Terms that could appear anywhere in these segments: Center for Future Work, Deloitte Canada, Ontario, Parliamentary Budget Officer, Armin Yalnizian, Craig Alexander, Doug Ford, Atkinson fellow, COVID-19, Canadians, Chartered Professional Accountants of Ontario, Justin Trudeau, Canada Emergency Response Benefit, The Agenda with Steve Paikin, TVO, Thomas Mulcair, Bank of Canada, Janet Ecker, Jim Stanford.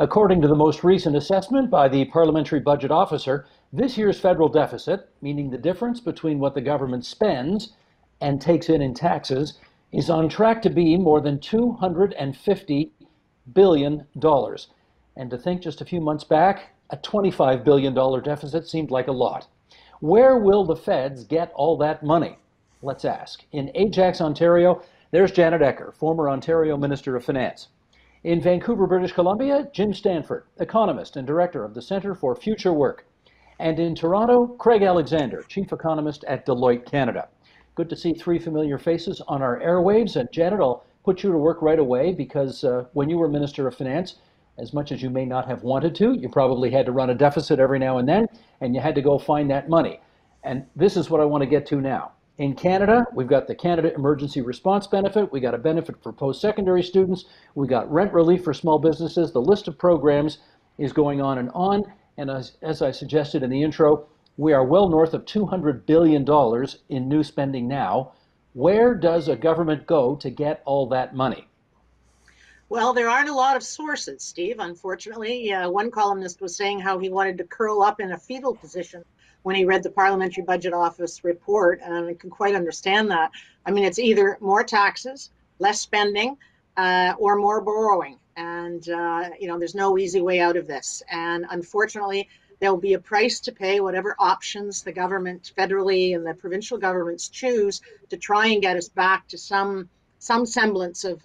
According to the most recent assessment by the Parliamentary Budget Officer, this year's federal deficit, meaning the difference between what the government spends and takes in taxes, is on track to be more than $250 billion. And to think just a few months back, a $25 billion deficit seemed like a lot. Where will the feds get all that money? Let's ask. In Ajax, Ontario, there's Janet Ecker, former Ontario Minister of Finance. In Vancouver, British Columbia, Jim Stanford, economist and director of the Center for Future Work. And in Toronto, Craig Alexander, chief economist at Deloitte Canada. Good to see three familiar faces on our airwaves. And Janet, I'll put you to work right away because when you were Minister of Finance, as much as you may not have wanted to, you probably had to run a deficit every now and then, and you had to go find that money. And this is what I want to get to now. In Canada, we've got the Canada Emergency Response Benefit, we got a benefit for post-secondary students, we got rent relief for small businesses, the list of programs is going on, and as I suggested in the intro, we are well north of $200 billion in new spending now. Where does a government go to get all that money? Well, there aren't a lot of sources, Steve, unfortunately. One columnist was saying how he wanted to curl up in a fetal position when he read the Parliamentary Budget Office report, and I can quite understand that. I mean, it's either more taxes, less spending, or more borrowing. And, you know, there's no easy way out of this. And unfortunately, there'll be a price to pay whatever options the government federally and the provincial governments choose to try and get us back to some semblance of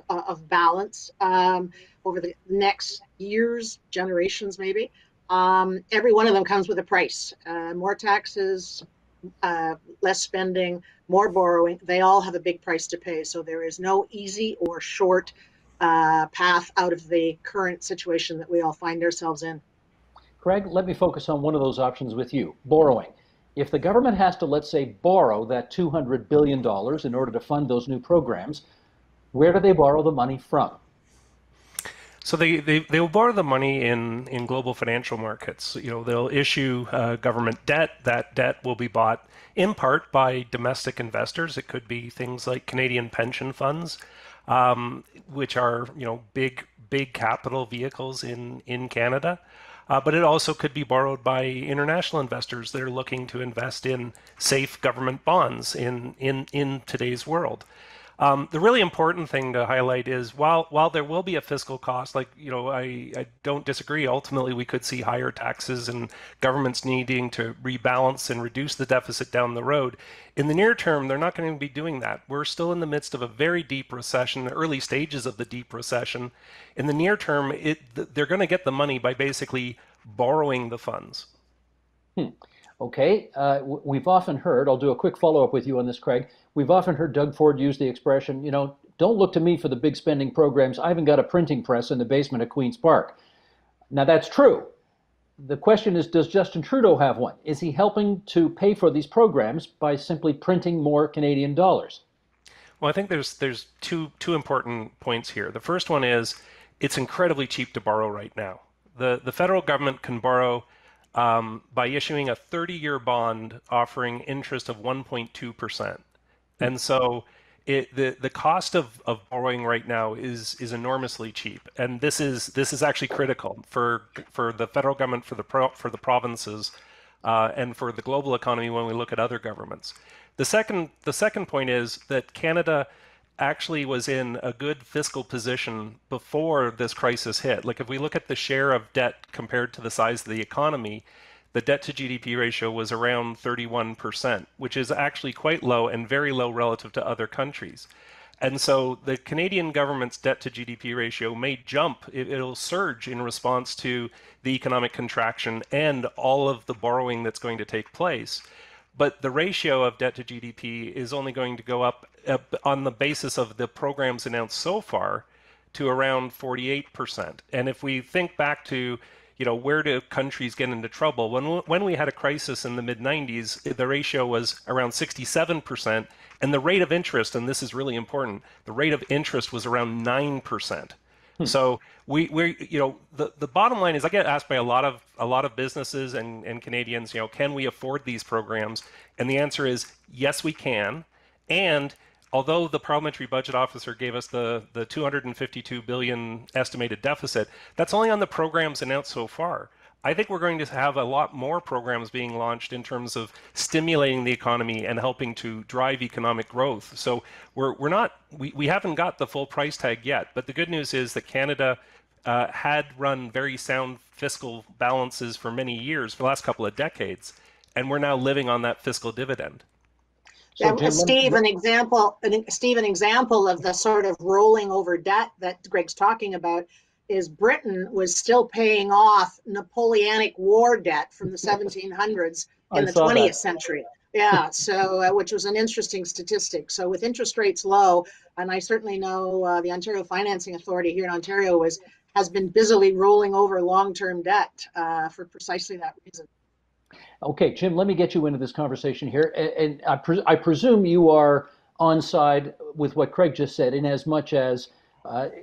balance over the next years, generations maybe. Every one of them comes with a price. More taxes, less spending, more borrowing. They all have a big price to pay. So there is no easy or short path out of the current situation that we all find ourselves in. Craig, let me focus on one of those options with you, borrowing. If the government has to, let's say, borrow that $200 billion in order to fund those new programs, where do they borrow the money from? So they will borrow the money in global financial markets. You know, they'll issue government debt. That debt will be bought in part by domestic investors. It could be things like Canadian pension funds, which are, you know, big capital vehicles in Canada. But it also could be borrowed by international investors that are looking to invest in safe government bonds in today's world. The really important thing to highlight is while there will be a fiscal cost, like, you know, I don't disagree, ultimately we could see higher taxes and governments needing to rebalance and reduce the deficit down the road. In the near term, they're not going to be doing that. We're still in the midst of a very deep recession, the early stages of the deep recession. In the near term, they're going to get the money by basically borrowing the funds. Okay, we've often heard, I'll do a quick follow-up with you on this, Craig. We've often heard Doug Ford use the expression, you know, don't look to me for the big spending programs. I haven't got a printing press in the basement at Queen's Park. Now, that's true. The question is, does Justin Trudeau have one? Is he helping to pay for these programs by simply printing more Canadian dollars? Well, I think there's two important points here. The first one is it's incredibly cheap to borrow right now. The federal government can borrow by issuing a 30-year bond offering interest of 1.2%. And so the cost of borrowing right now is enormously cheap. And this is actually critical for the federal government, for the provinces, and for the global economy when we look at other governments. The second point is that Canada actually was in a good fiscal position before this crisis hit. Like, if we look at the share of debt compared to the size of the economy, the debt to GDP ratio was around 31%, which is actually quite low and very low relative to other countries. And so the Canadian government's debt to GDP ratio may jump, it'll surge in response to the economic contraction and all of the borrowing that's going to take place. But the ratio of debt to GDP is only going to go up on the basis of the programs announced so far to around 48%. And if we think back to, you know, where do countries get into trouble? When we had a crisis in the mid-'90s, the ratio was around 67%, and the rate of interest, and this is really important, the rate of interest was around 9%. So we you know, the bottom line is I get asked by a lot of businesses and Canadians, you know, can we afford these programs? And the answer is yes, we can. And although the Parliamentary Budget Officer gave us the $252 billion estimated deficit, that's only on the programs announced so far. I think we're going to have a lot more programs being launched in terms of stimulating the economy and helping to drive economic growth. So we haven't got the full price tag yet, but the good news is that Canada had run very sound fiscal balances for many years, for the last couple of decades, and we're now living on that fiscal dividend. So, Jim, Steve, an example of the sort of rolling over debt that Greg's talking about is Britain was still paying off Napoleonic War debt from the 1700s in the 20th century. Yeah, so which was an interesting statistic. So with interest rates low, and I certainly know the Ontario Financing Authority here in Ontario has been busily rolling over long-term debt for precisely that reason. Okay, Jim, let me get you into this conversation here. And I presume you are on side with what Craig just said, in as much as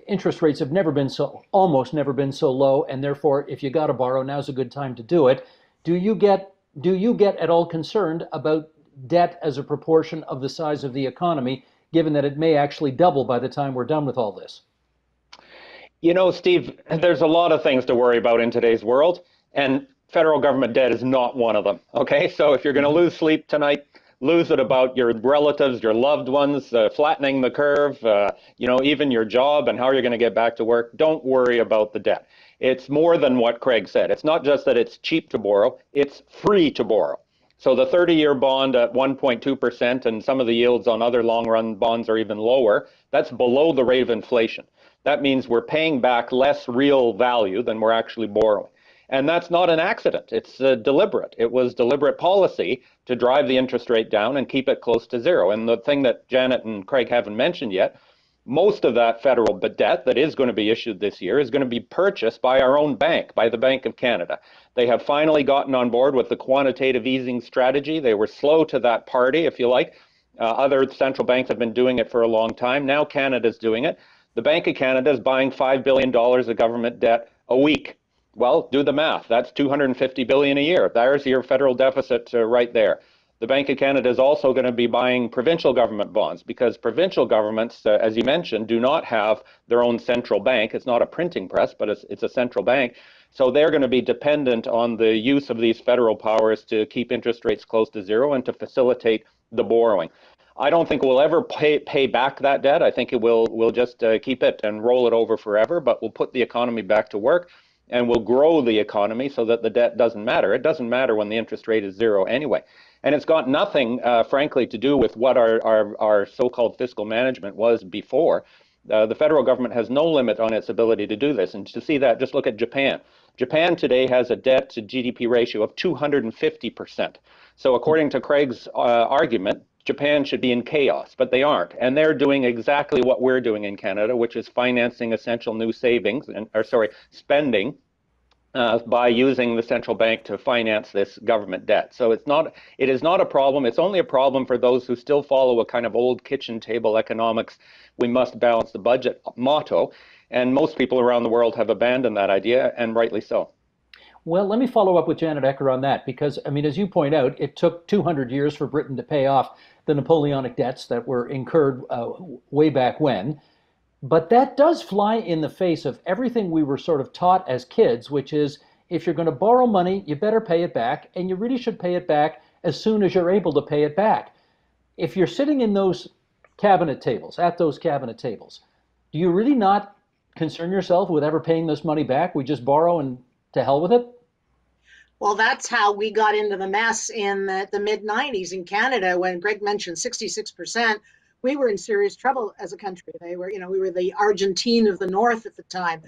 interest rates have never been so, almost never been so low, and therefore, if you got to borrow, now's a good time to do it. Do you get at all concerned about debt as a proportion of the size of the economy, given that it may actually double by the time we're done with all this? You know, Steve, there's a lot of things to worry about in today's world, and federal government debt is not one of them. Okay, so if you're going to lose sleep tonight, lose it about your relatives, your loved ones, flattening the curve, you know, even your job and how you're going to get back to work. Don't worry about the debt. It's more than what Craig said. It's not just that it's cheap to borrow, it's free to borrow. So the 30-year bond at 1.2% and some of the yields on other long-run bonds are even lower. That's below the rate of inflation. That means we're paying back less real value than we're actually borrowing. And that's not an accident. It's deliberate. It was deliberate policy to drive the interest rate down and keep it close to zero. And the thing that Janet and Craig haven't mentioned yet, most of that federal debt that is going to be issued this year is going to be purchased by our own bank, by the Bank of Canada. They have finally gotten on board with the quantitative easing strategy. They were slow to that party, if you like. Other central banks have been doing it for a long time. Now Canada's doing it. The Bank of Canada is buying $5 billion of government debt a week. Well, do the math. That's $250 billion a year. There's your federal deficit right there. The Bank of Canada is also going to be buying provincial government bonds because provincial governments, as you mentioned, do not have their own central bank. It's not a printing press, but it's a central bank. So they're going to be dependent on the use of these federal powers to keep interest rates close to zero and to facilitate the borrowing. I don't think we'll ever pay back that debt. I think we'll just keep it and roll it over forever, but we'll put the economy back to work. And we'll grow the economy so that the debt doesn't matter. It doesn't matter when the interest rate is zero anyway. And it's got nothing, frankly, to do with what our so-called fiscal management was before. The federal government has no limit on its ability to do this. And to see that, just look at Japan. Japan today has a debt to GDP ratio of 250%. So according to Craig's argument, Japan should be in chaos, but they aren't. And they're doing exactly what we're doing in Canada, which is financing essential new savings, spending by using the central bank to finance this government debt. So it is not a problem. It's only a problem for those who still follow a kind of old kitchen table economics, we must balance the budget motto. And most people around the world have abandoned that idea, and rightly so. Well, let me follow up with Janet Ecker on that, because, I mean, as you point out, it took 200 years for Britain to pay off the Napoleonic debts that were incurred way back when. But that does fly in the face of everything we were sort of taught as kids, which is if you're going to borrow money, you better pay it back, and you really should pay it back as soon as you're able to pay it back. If you're sitting in those cabinet tables, at those cabinet tables, do you really not concern yourself with ever paying this money back? We just borrow and to hell with it? Well, that's how we got into the mess in the mid-90s in Canada. When Greg mentioned 66%, we were in serious trouble as a country. We were the Argentine of the North at the time.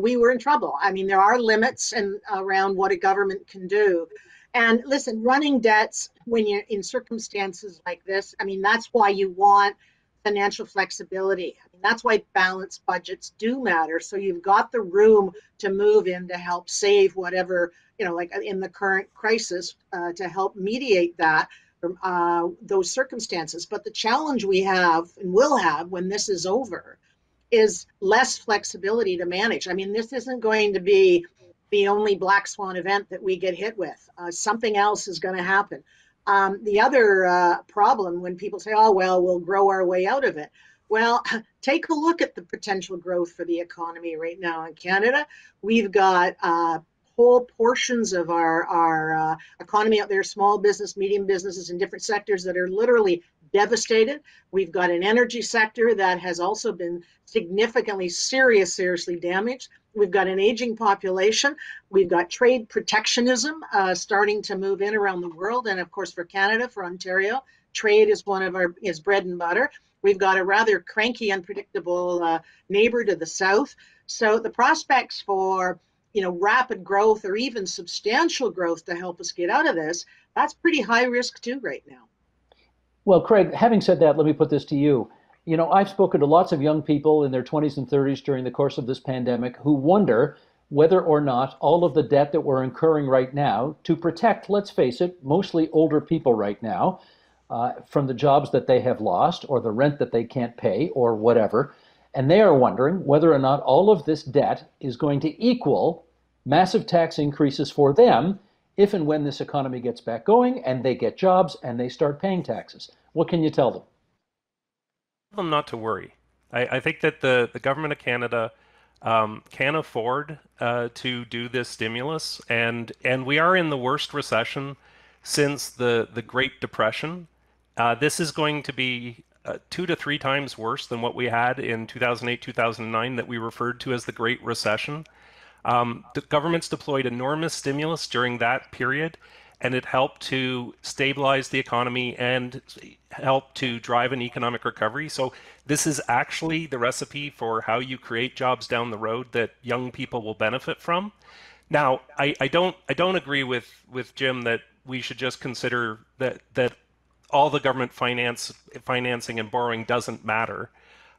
We were in trouble. I mean, there are limits around what a government can do. And listen, running debts when you're in circumstances like this, I mean, that's why you want financial flexibility. I mean, that's why balanced budgets do matter. So you've got the room to move in to help save whatever, like in the current crisis, to help mediate that, those circumstances. But the challenge we have and will have when this is over is less flexibility to manage. I mean, this isn't going to be the only black swan event that we get hit with. Something else is going to happen. The other problem when people say, oh, well, we'll grow our way out of it. Well, take a look at the potential growth for the economy right now in Canada. We've got whole portions of our economy out there, small business, medium businesses in different sectors that are literally devastated. We've got an energy sector that has also been significantly, seriously damaged. We've got an aging population. We've got trade protectionism starting to move in around the world. And of course, for Canada, for Ontario, trade is one of our bread and butter. We've got a rather cranky, unpredictable neighbor to the south. So the prospects for rapid growth or even substantial growth to help us get out of this, that's pretty high risk too right now. Well, Craig, having said that, let me put this to you. You know, I've spoken to lots of young people in their 20s and 30s during the course of this pandemic who wonder whether or not all of the debt that we're incurring right now to protect, let's face it, mostly older people right now from the jobs that they have lost or the rent that they can't pay or whatever. And they are wondering whether or not all of this debt is going to equal massive tax increases for them if and when this economy gets back going and they get jobs and they start paying taxes. What can you tell them? Tell them not to worry. I think that the government of Canada can afford to do this stimulus. And we are in the worst recession since the Great Depression. This is going to be 2 to 3 times worse than what we had in 2008, 2009 that we referred to as the Great Recession. The government's deployed enormous stimulus during that period, and it helped to stabilize the economy and help to drive an economic recovery. So this is actually the recipe for how you create jobs down the road that young people will benefit from. Now, I don't agree with Jim that we should just consider that all the government financing and borrowing doesn't matter.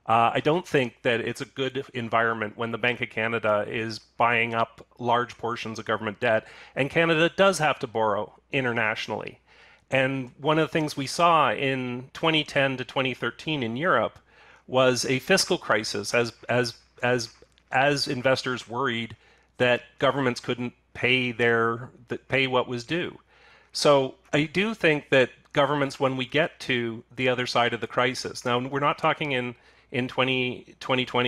I don't think that it's a good environment when the Bank of Canada is buying up large portions of government debt, and Canada does have to borrow internationally. And one of the things we saw in 2010 to 2013 in Europe was a fiscal crisis as investors worried that governments couldn't pay what was due. So I do think that governments, when we get to the other side of the crisis. Now, we're not talking in 2020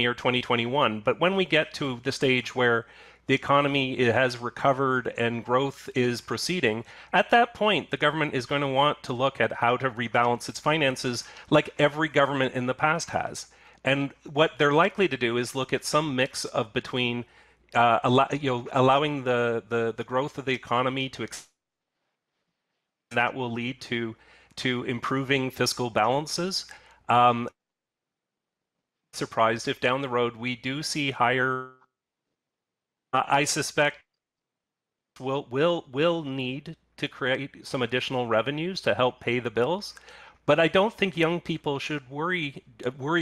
or 2021, but when we get to the stage where the economy has recovered and growth is proceeding, at that point, the government is going to want to look at how to rebalance its finances like every government in the past has. And what they're likely to do is look at some mix of between allowing the growth of the economy to extend. That will lead to improving fiscal balances. Surprised if down the road we do see higher. I suspect we'll need to create some additional revenues to help pay the bills, but I don't think young people should worry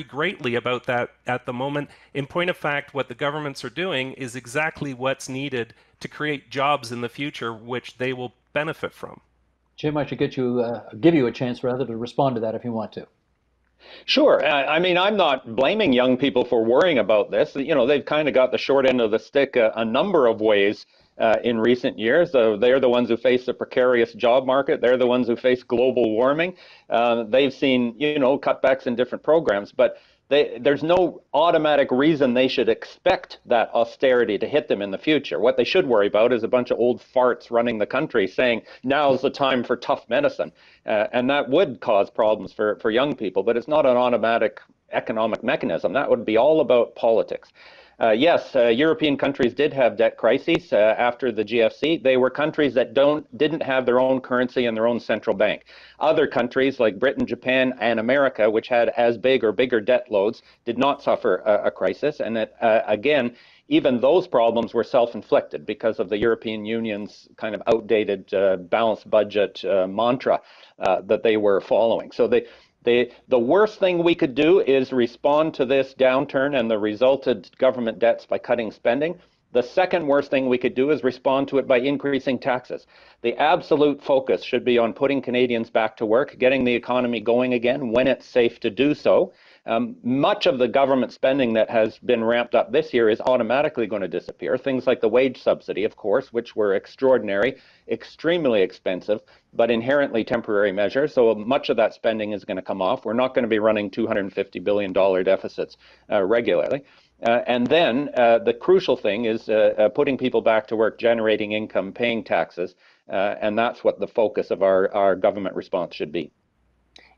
greatly about that at the moment. In point of fact, what the governments are doing is exactly what's needed to create jobs in the future, which they will benefit from. Jim, I should give you a chance rather to respond to that if you want to. Sure. I mean, I'm not blaming young people for worrying about this. You know, they've kind of got the short end of the stick a number of ways in recent years. They're the ones who face the precarious job market. They're the ones who face global warming. They've seen, cutbacks in different programs, but there's no automatic reason they should expect that austerity to hit them in the future. What they should worry about is a bunch of old farts running the country saying, now's the time for tough medicine. And that would cause problems for young people, but it's not an automatic economic mechanism. That would be all about politics. Yes, European countries did have debt crises after the GFC. They were countries that didn't have their own currency and their own central bank. Other countries like Britain, Japan, and America, which had as big or bigger debt loads, did not suffer a crisis. And that, again, even those problems were self-inflicted because of the European Union's kind of outdated balanced budget mantra that they were following. So the worst thing we could do is respond to this downturn and the resulted government debts by cutting spending. The second worst thing we could do is respond to it by increasing taxes. The absolute focus should be on putting Canadians back to work, getting the economy going again when it's safe to do so. Much of the government spending that has been ramped up this year is automatically going to disappear. Things like the wage subsidy, of course, which were extraordinary, extremely expensive, but inherently temporary measures. So much of that spending is going to come off. We're not going to be running $250 billion deficits regularly. And then the crucial thing is putting people back to work, generating income, paying taxes, and that's what the focus of our government response should be.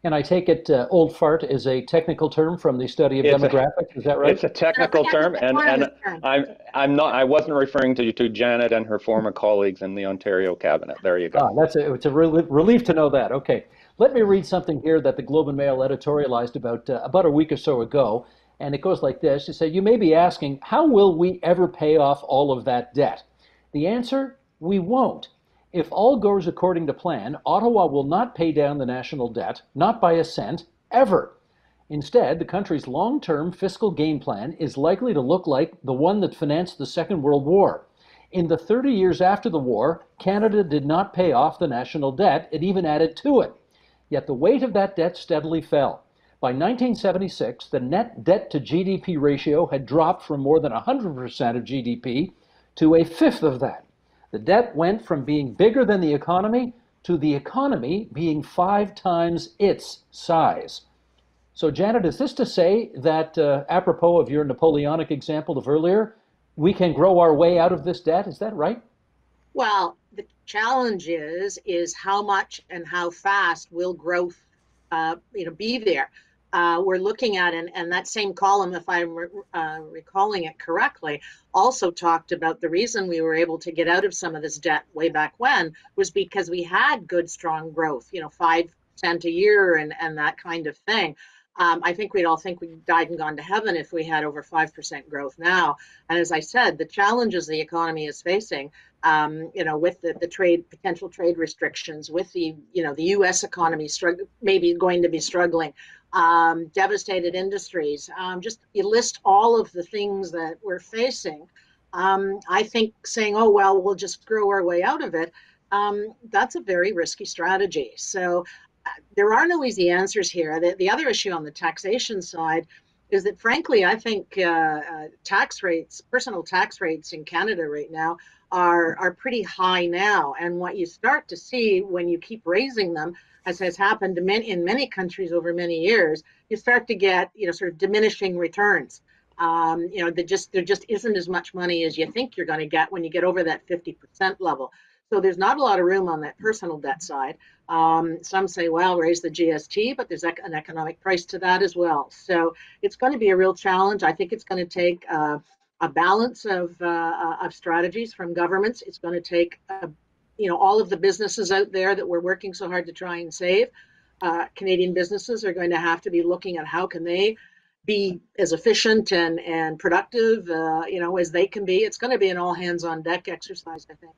And I take it old fart is a technical term from the study of demographics, is that right? It's a technical term, and I wasn't referring to Janet and her former colleagues in the Ontario cabinet. There you go. Ah, that's it's a relief to know that. Okay, let me read something here that the Globe and Mail editorialized about a week or so ago. And it goes like this. It said, you may be asking, how will we ever pay off all of that debt? The answer, we won't. If all goes according to plan, Ottawa will not pay down the national debt, not by a cent, ever. Instead, the country's long-term fiscal game plan is likely to look like the one that financed the Second World War. In the 30 years after the war, Canada did not pay off the national debt. It even added to it. Yet the weight of that debt steadily fell. By 1976, the net debt to GDP ratio had dropped from more than 100% of GDP to a fifth of that. The debt went from being bigger than the economy to the economy being 5 times its size. So, Janet, is this to say that, apropos of your Napoleonic example of earlier, we can grow our way out of this debt? Is that right? Well, the challenge is how much and how fast will growth be there. We're looking at, and that same column, if I'm recalling it correctly, also talked about the reason we were able to get out of some of this debt way back when was because we had good, strong growth, 5% a year and that kind of thing. I think we'd all think we died and gone to heaven if we had over 5% growth now. And as I said, the challenges the economy is facing, with the potential trade restrictions, with the U.S. economy maybe going to be struggling, devastated industries, just you list all of the things that we're facing. I think saying, oh, well, we'll just grow our way out of it, that's a very risky strategy. So there are no easy answers here. The other issue on the taxation side is that, frankly, I think tax rates, personal tax rates in Canada right now are pretty high now. And what you start to see when you keep raising them, as has happened in many countries over many years, you start to get sort of diminishing returns. There just isn't as much money as you think you're going to get when you get over that 50% level. So there's not a lot of room on that personal debt side. Some say, well, raise the GST, but there's an economic price to that as well. So it's going to be a real challenge. I think it's going to take a balance of strategies from governments. It's going to take all of the businesses out there that we're working so hard to try and save. Canadian businesses are going to have to be looking at how can they be as efficient and productive as they can be. It's going to be an all hands on deck exercise, I think.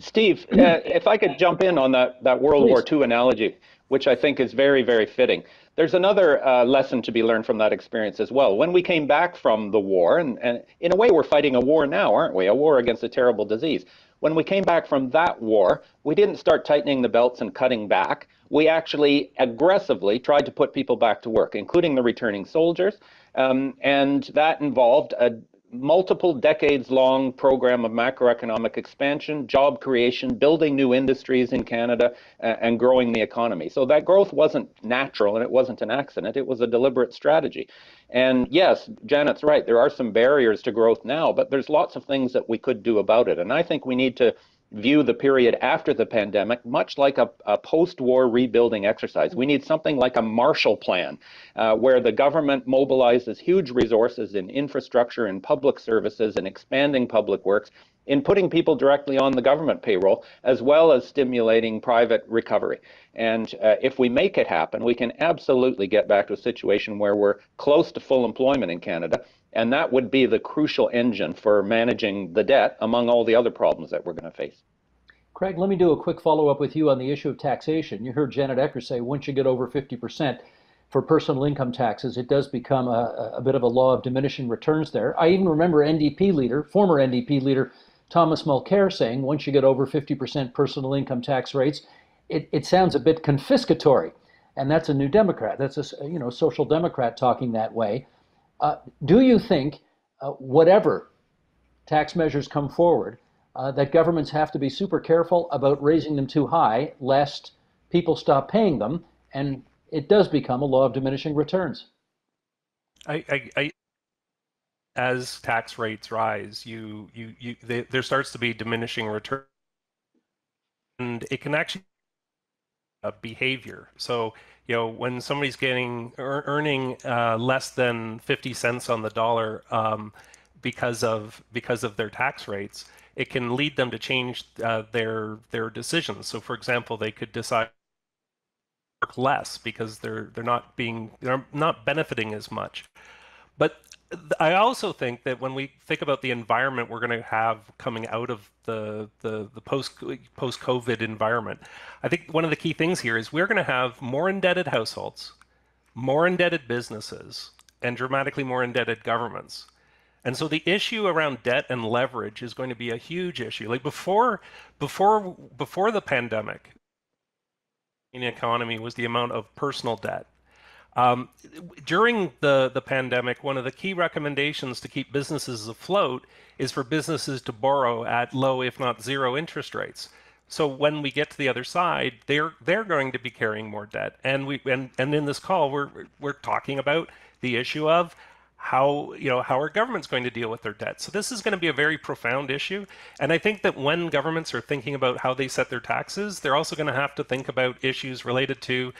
Steve, if I could jump in on that World War II analogy, which I think is very, very fitting. There's another lesson to be learned from that experience as well. When we came back from the war, and in a way we're fighting a war now, aren't we? A war against a terrible disease. When we came back from that war, we didn't start tightening the belts and cutting back. We actually aggressively tried to put people back to work, including the returning soldiers, and that involved a multiple decades-long program of macroeconomic expansion, job creation, building new industries in Canada, and growing the economy. So that growth wasn't natural and it wasn't an accident. It was a deliberate strategy. And yes, Janet's right. There are some barriers to growth now, but there's lots of things that we could do about it. And I think we need to view the period after the pandemic much like a post-war rebuilding exercise. We need something like a Marshall Plan, where the government mobilizes huge resources in infrastructure and public services and expanding public works, in putting people directly on the government payroll, as well as stimulating private recovery. And if we make it happen, we can absolutely get back to a situation where we're close to full employment in Canada, and that would be the crucial engine for managing the debt, among all the other problems that we're going to face. Craig, let me do a quick follow-up with you on the issue of taxation. You heard Janet Ecker say once you get over 50% for personal income taxes, it does become a bit of a law of diminishing returns there. I even remember former NDP leader, Thomas Mulcair, saying once you get over 50% personal income tax rates, it sounds a bit confiscatory. and that's a New Democrat, that's a social Democrat talking that way. Do you think whatever tax measures come forward, that governments have to be super careful about raising them too high, lest people stop paying them, and it does become a law of diminishing returns? As tax rates rise, there starts to be diminishing return, and it can actually behavior. So when somebody's earning less than 50 cents on the dollar because of their tax rates, it can lead them to change their decisions. So, for example, they could decide to work less because they're not benefiting as much. But I also think that when we think about the environment we're going to have coming out of the post-COVID environment, I think one of the key things here is we're going to have more indebted households, more indebted businesses, and dramatically more indebted governments. And so the issue around debt and leverage is going to be a huge issue. Like before the pandemic, in the economy was the amount of personal debt. During the pandemic, one of the key recommendations to keep businesses afloat is for businesses to borrow at low, if not zero, interest rates. So when we get to the other side, they're going to be carrying more debt. And and in this call, we're talking about the issue of how are governments going to deal with their debt. So this is going to be a very profound issue. And I think that when governments are thinking about how they set their taxes, they're also going to have to think about issues related to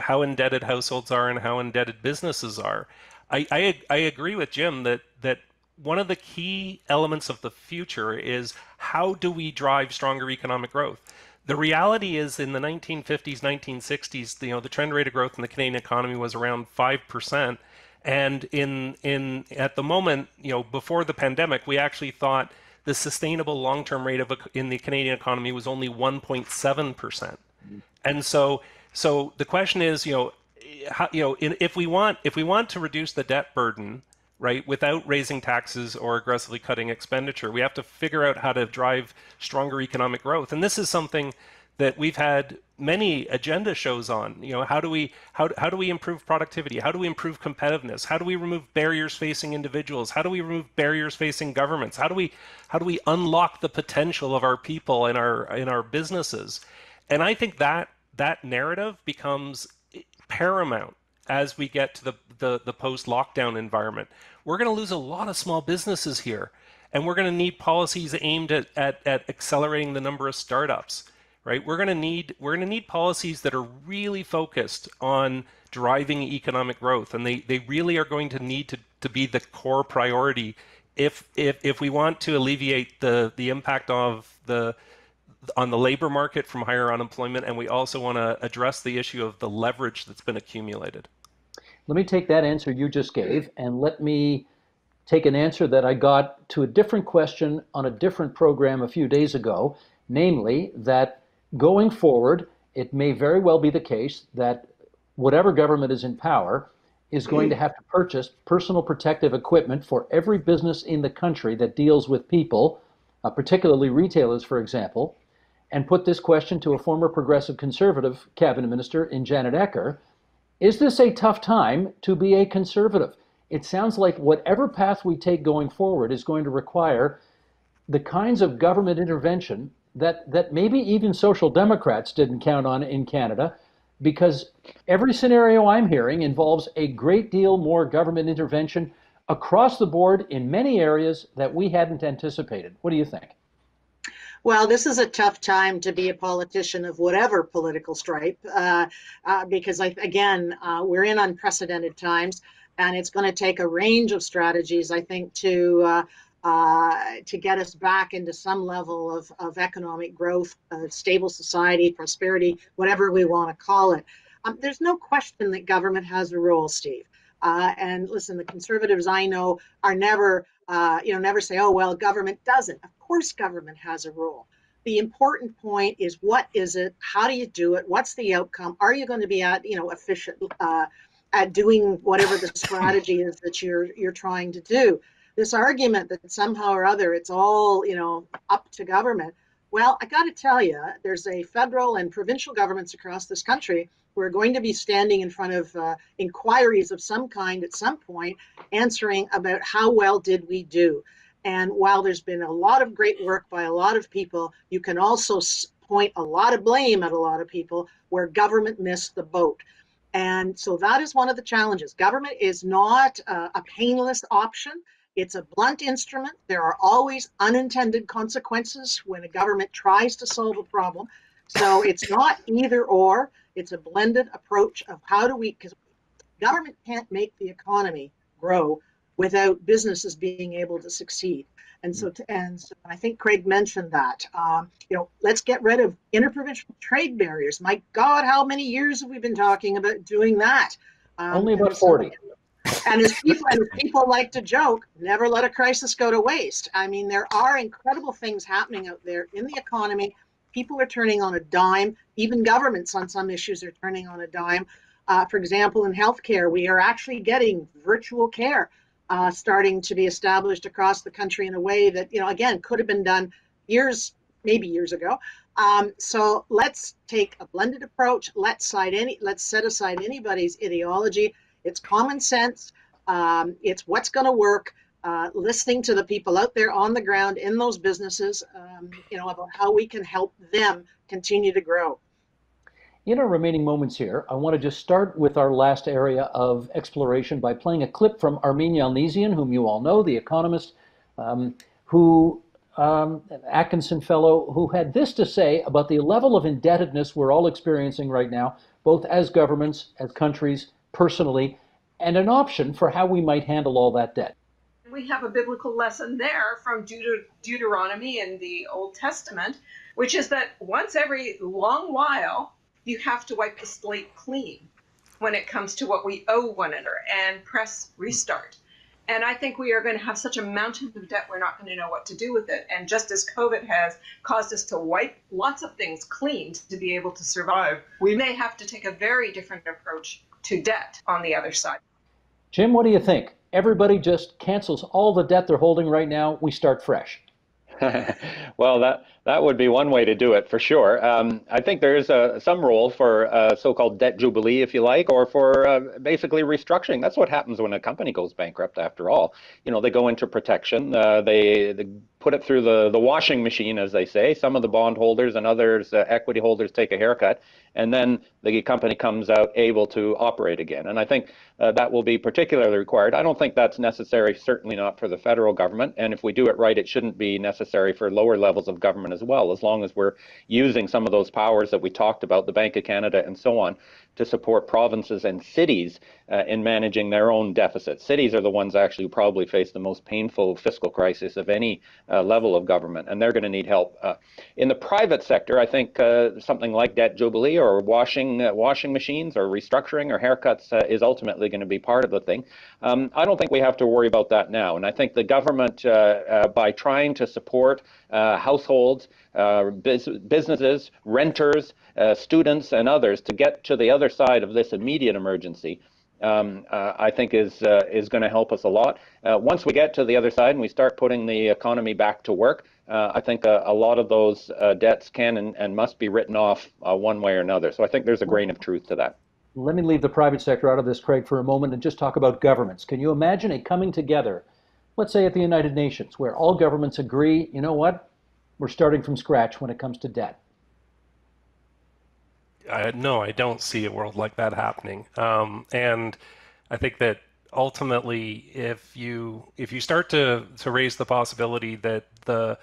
how indebted households are and how indebted businesses are. I agree with Jim that one of the key elements of the future is how do we drive stronger economic growth. The reality is in the 1950s, 1960s, the trend rate of growth in the Canadian economy was around 5%. And at the moment, before the pandemic, we actually thought the sustainable long-term rate in the Canadian economy was only 1.7%. And so the question is, if we want to reduce the debt burden, right, without raising taxes or aggressively cutting expenditure, we have to figure out how to drive stronger economic growth. And this is something that we've had many agenda shows on. How do we improve productivity? How do we improve competitiveness? How do we remove barriers facing individuals? How do we remove barriers facing governments? How do we unlock the potential of our people and our businesses? And I think that narrative becomes paramount as we get to the post-lockdown environment. We're going to lose a lot of small businesses here, and we're going to need policies aimed at accelerating the number of startups. Right, we're going to need policies that are really focused on driving economic growth, and they really are going to need to be the core priority if we want to alleviate the impact on the labor market from higher unemployment, and we also want to address the issue of the leverage that's been accumulated. Let me take that answer you just gave, and let me take an answer that I got to a different question on a different program a few days ago, namely that going forward, it may very well be the case that whatever government is in power is going to have to purchase personal protective equipment for every business in the country that deals with people, particularly retailers, for example, and put this question to a former Progressive Conservative cabinet minister in Janet Ecker. Is this a tough time to be a conservative? It sounds like whatever path we take going forward is going to require the kinds of government intervention that maybe even social Democrats didn't count on in Canada, because every scenario I'm hearing involves a great deal more government intervention across the board in many areas that we hadn't anticipated. What do you think? Well, this is a tough time to be a politician of whatever political stripe, because we're in unprecedented times, and it's going to take a range of strategies, I think, to get us back into some level of economic growth, stable society, prosperity, whatever we want to call it. There's no question that government has a role, Steve. And listen, the conservatives I know are never say, oh, well, government doesn't. Of course, government has a role. The important point is, what is it? How do you do it? What's the outcome? Are you going to be efficient at doing whatever the strategy is that you're trying to do? This argument that somehow or other it's all up to government. Well, I got to tell you, there's a federal and provincial governments across this country we're going to be standing in front of inquiries of some kind at some point, answering about how well did we do. And while there's been a lot of great work by a lot of people, you can also point a lot of blame at a lot of people where government missed the boat. And so that is one of the challenges. Government is not a painless option. It's a blunt instrument. There are always unintended consequences when a government tries to solve a problem. So it's not either or, it's a blended approach of how do we, because government can't make the economy grow without businesses being able to succeed. And so, I think Craig mentioned that, you know, let's get rid of interprovincial trade barriers. My God, how many years have we been talking about doing that? Only about 40. And as people like to joke, never let a crisis go to waste. I mean, there are incredible things happening out there in the economy. People are turning on a dime. Even governments on some issues are turning on a dime. For example, in healthcare, we are actually getting virtual care starting to be established across the country in a way that, you know, again, could have been done years, maybe years ago. So let's take a blended approach. Let's set aside anybody's ideology. It's common sense. It's what's going to work. Listening to the people out there on the ground in those businesses, you know, about how we can help them continue to grow. In our remaining moments here, I want to just start with our last area of exploration by playing a clip from Armin Yalnizian, whom you all know, the economist, Atkinson fellow, who had this to say about the level of indebtedness we're all experiencing right now, both as governments, as countries, personally, and an option for how we might handle all that debt. We have a biblical lesson there from Deuteronomy in the Old Testament, which is that once every long while, you have to wipe the slate clean when it comes to what we owe one another and press restart. And I think we are going to have such a mountain of debt, we're not going to know what to do with it. And just as COVID has caused us to wipe lots of things clean to be able to survive, we may have to take a very different approach to debt on the other side. Jim, what do you think? Everybody just cancels all the debt they're holding right now, we start fresh. Well, that would be one way to do it for sure. I think there is some role for so-called debt jubilee, if you like, or for basically restructuring. That's what happens when a company goes bankrupt, after all. You know, they go into protection. They put it through the washing machine, as they say. Some of the bond holders and others, equity holders, take a haircut, and then the company comes out able to operate again. And I think that will be particularly required. I don't think that's necessary, certainly not for the federal government. And if we do it right, it shouldn't be necessary for lower levels of government as well, as long as we're using some of those powers that we talked about, the Bank of Canada and so on, to support provinces and cities in managing their own deficits. Cities are the ones actually who probably face the most painful fiscal crisis of any level of government, and they're going to need help. In the private sector, I think something like debt jubilee or washing machines or restructuring or haircuts is ultimately going to be part of the thing. I don't think we have to worry about that now, and I think the government, by trying to support households, businesses, renters, students, and others to get to the other side of this immediate emergency, I think is going to help us a lot. Once we get to the other side and we start putting the economy back to work, I think a lot of those debts can and must be written off one way or another. So I think there's a grain of truth to that. Let me leave the private sector out of this, Craig, for a moment and just talk about governments. Can you imagine a coming together, let's say at the United Nations, where all governments agree, you know what, we're starting from scratch when it comes to debt? No, I don't see a world like that happening. And I think that ultimately, if you start to raise the possibility that the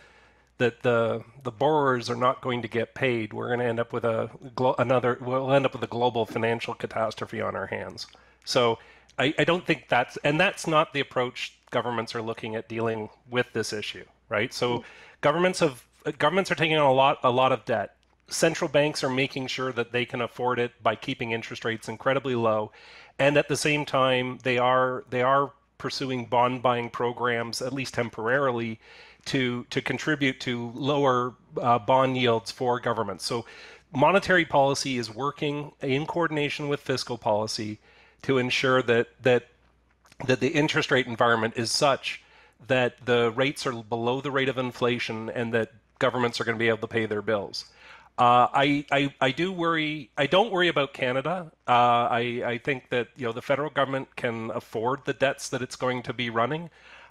borrowers are not going to get paid, we're going to end up with we'll end up with a global financial catastrophe on our hands. So I don't think that's not the approach governments are looking at dealing with this issue, right? So governments are taking on a lot of debt. Central banks are making sure that they can afford it by keeping interest rates incredibly low, and at the same time they are pursuing bond buying programs, at least temporarily, to contribute to lower bond yields for governments. So monetary policy is working in coordination with fiscal policy to ensure that the interest rate environment is such that the rates are below the rate of inflation and that governments are going to be able to pay their bills. I do worry. I don't worry about Canada. I think that, you know, the federal government can afford the debts that it's going to be running.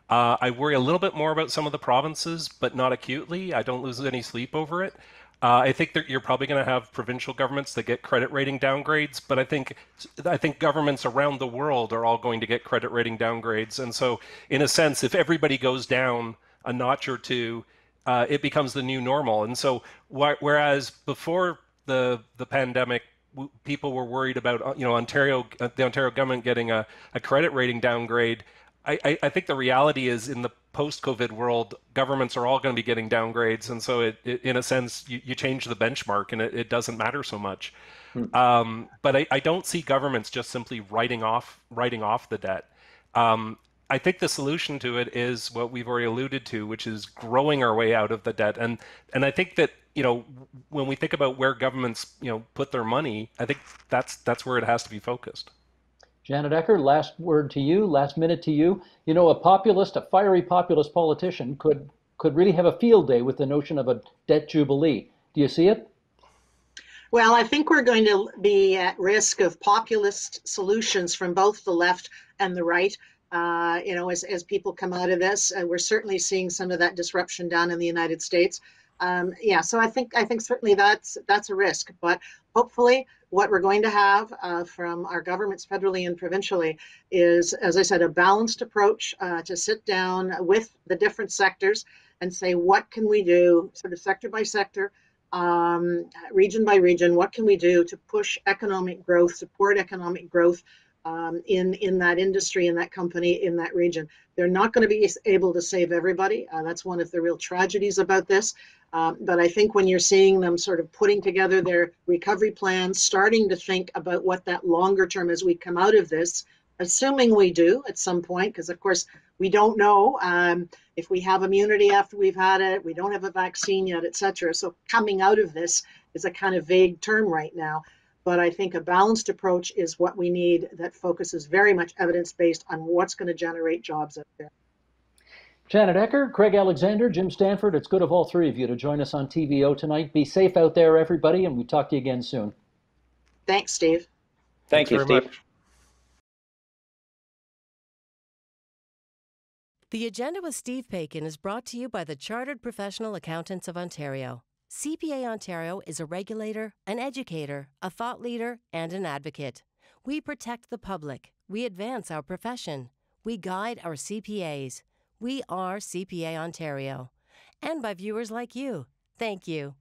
I worry a little bit more about some of the provinces, but not acutely. I don't lose any sleep over it. I think that you're probably going to have provincial governments that get credit rating downgrades, but I think governments around the world are all going to get credit rating downgrades. And so, in a sense, if everybody goes down a notch or two, it becomes the new normal. And so, whereas before the pandemic, people were worried about, you know, the Ontario government getting a credit rating downgrade. I think the reality is, in the post-COVID world, governments are all going to be getting downgrades, and so it in a sense, you change the benchmark, and it doesn't matter so much. But I don't see governments just simply writing off the debt. I think the solution to it is what we've already alluded to, which is growing our way out of the debt. And I think that, you know, when we think about where governments, you know, put their money, I think that's where it has to be focused. Janet Ecker, last word to you, last minute to you. You know, a fiery populist politician could really have a field day with the notion of a debt jubilee. Do you see it? Well, I think we're going to be at risk of populist solutions from both the left and the right. You know, as people come out of this, we're certainly seeing some of that disruption down in the United States. Yeah, so I think certainly that's a risk, but hopefully what we're going to have from our governments federally and provincially is, as I said, a balanced approach to sit down with the different sectors and say, what can we do, sort of sector by sector, region by region, what can we do to push economic growth, support economic growth in that industry, in that company, in that region. They're not going to be able to save everybody. That's one of the real tragedies about this. But I think when you're seeing them sort of putting together their recovery plans, starting to think about what that longer term as we come out of this, assuming we do at some point, because of course we don't know if we have immunity after we've had it, we don't have a vaccine yet, et cetera. So coming out of this is a kind of vague term right now. But I think a balanced approach is what we need that focuses very much evidence-based on what's going to generate jobs out there. Janet Ecker, Craig Alexander, Jim Stanford, it's good of all three of you to join us on TVO tonight. Be safe out there, everybody, and we'll talk to you again soon. Thanks, Steve. Thank you, Steve. The Agenda with Steve Paikin is brought to you by the Chartered Professional Accountants of Ontario. CPA Ontario is a regulator, an educator, a thought leader, and an advocate. We protect the public. We advance our profession. We guide our CPAs. We are CPA Ontario. And by viewers like you. Thank you.